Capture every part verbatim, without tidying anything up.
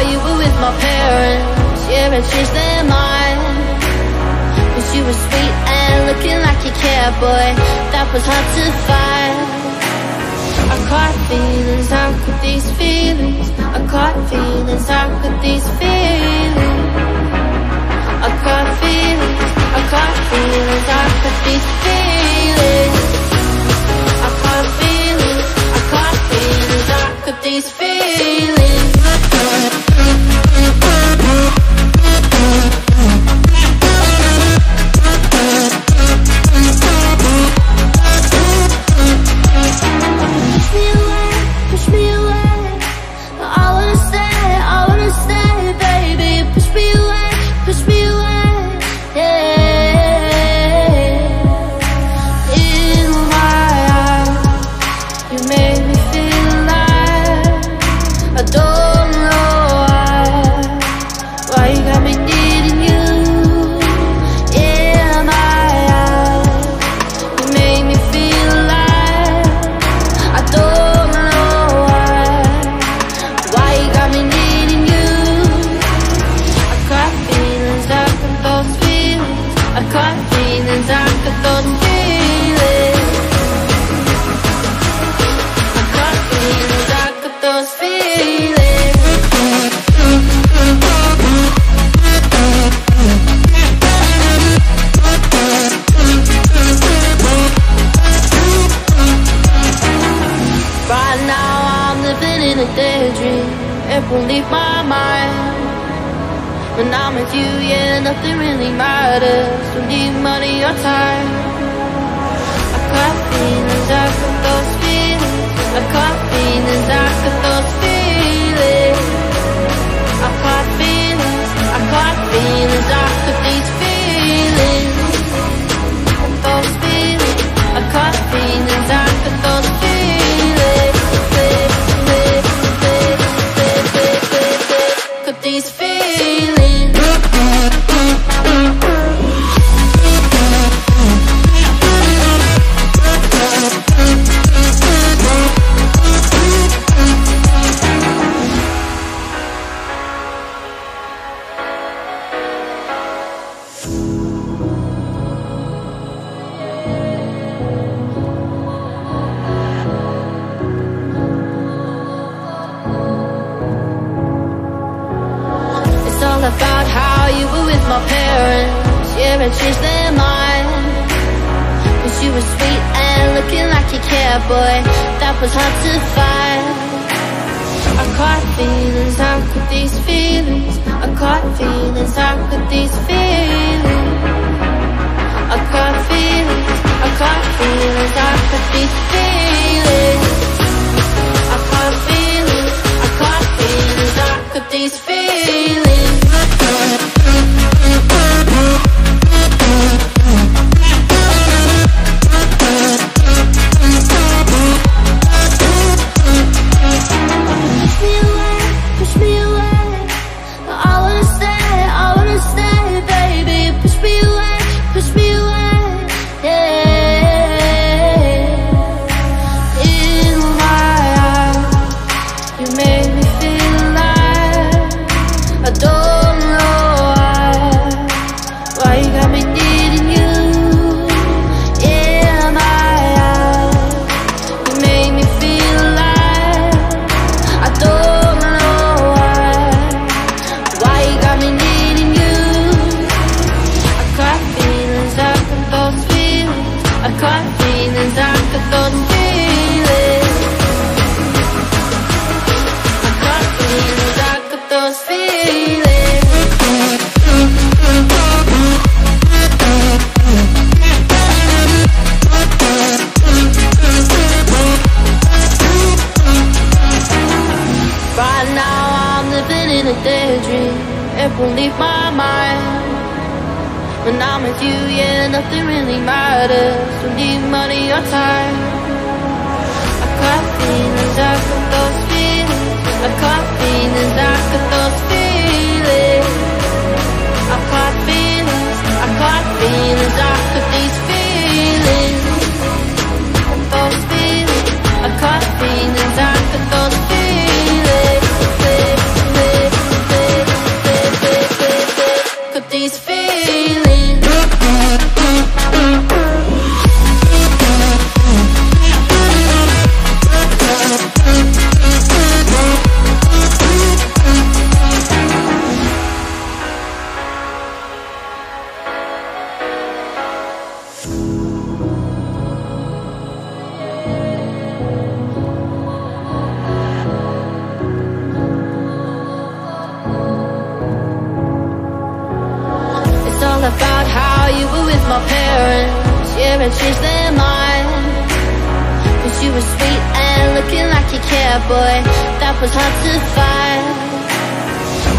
while you were with my parents. Yeah, I changed their mind, but you were sweet and looking like you cared, boy. That was hard to find. I caught feelings, how could these feelings? I caught feelings, how could these feelings? I caught feelings, I caught feelings, how could these feelings? I caught feelings, I caught feelings, how could these feelings? my parents, yeah, and changed their mind. Cause you were sweet and looking like you cared, boy, that was hard to find.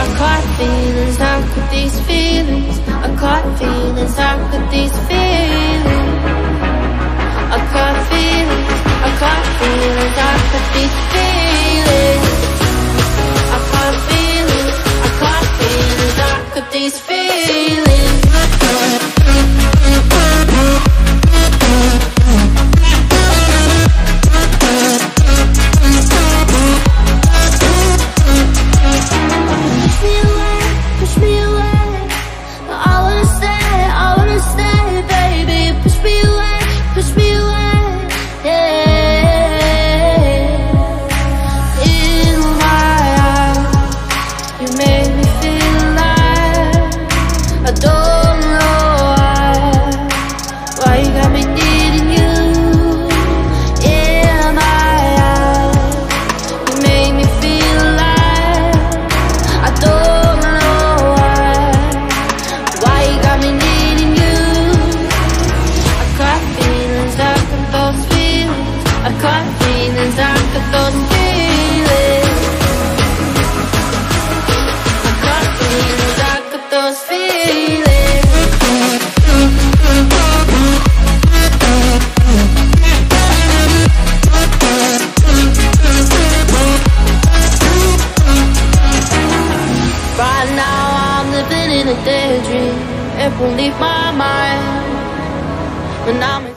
I caught feelings, how could these feelings? I caught feelings, how could these feelings? I caught feelings, I caught feelings, how could these feelings? I caught feelings, I caught feelings, how could these feelings? Daydream, it will leave my mind when I'm